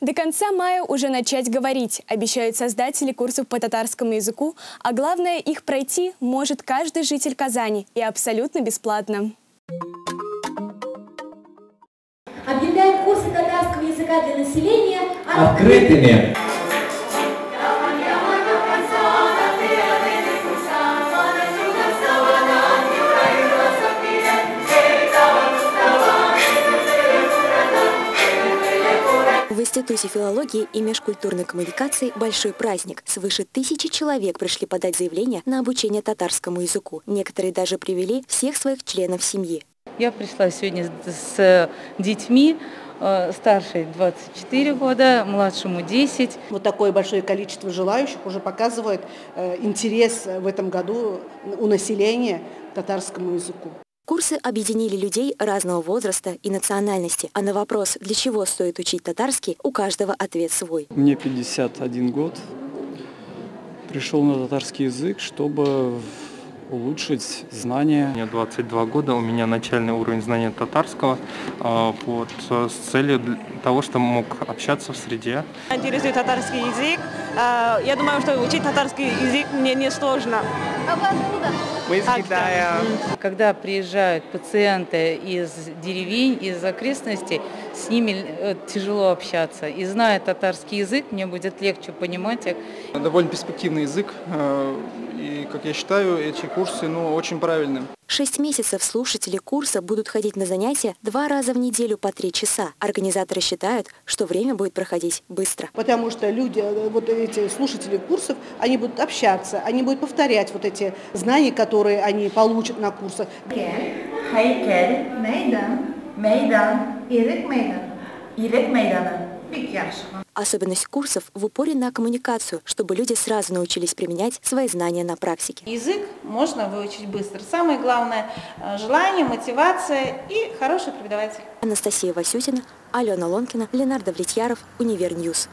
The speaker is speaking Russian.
До конца мая уже начать говорить, обещают создатели курсов по татарскому языку, а главное, их пройти может каждый житель Казани и абсолютно бесплатно. Объявляем курсы татарского языка для населения открытыми. В Институте филологии и межкультурной коммуникации большой праздник. Свыше 1000 человек пришли подать заявление на обучение татарскому языку. Некоторые даже привели всех своих членов семьи. Я пришла сегодня с детьми, старшей 24 года, младшему 10. Вот такое большое количество желающих уже показывает интерес в этом году у населения к татарскому языку. Курсы объединили людей разного возраста и национальности. А на вопрос, для чего стоит учить татарский, у каждого ответ свой. Мне 51 год. Пришел на татарский язык, чтобы улучшить знания. Мне 22 года, у меня начальный уровень знания татарского вот, с целью того, чтобы мог общаться в среде. Интересует татарский язык. Я думаю, что учить татарский язык мне не сложно. А вы откуда? Мы из Китая. Когда приезжают пациенты из деревень, из окрестностей, с ними тяжело общаться. И зная татарский язык, мне будет легче понимать их. Довольно перспективный язык. И, как я считаю, эти курсы очень правильны. 6 месяцев слушатели курса будут ходить на занятия 2 раза в неделю по 3 часа. Организаторы считают, что время будет проходить быстро. Потому что люди, вот эти слушатели курсов, они будут общаться, они будут повторять вот эти знания, которые они получат на курсах. Особенность курсов в упоре на коммуникацию, чтобы люди сразу научились применять свои знания на практике. Язык можно выучить быстро. Самое главное – желание, мотивация и хороший преподаватель. Анастасия Васютина, Алёна Ломкина, Ленар Давлетьяров, Универньюс.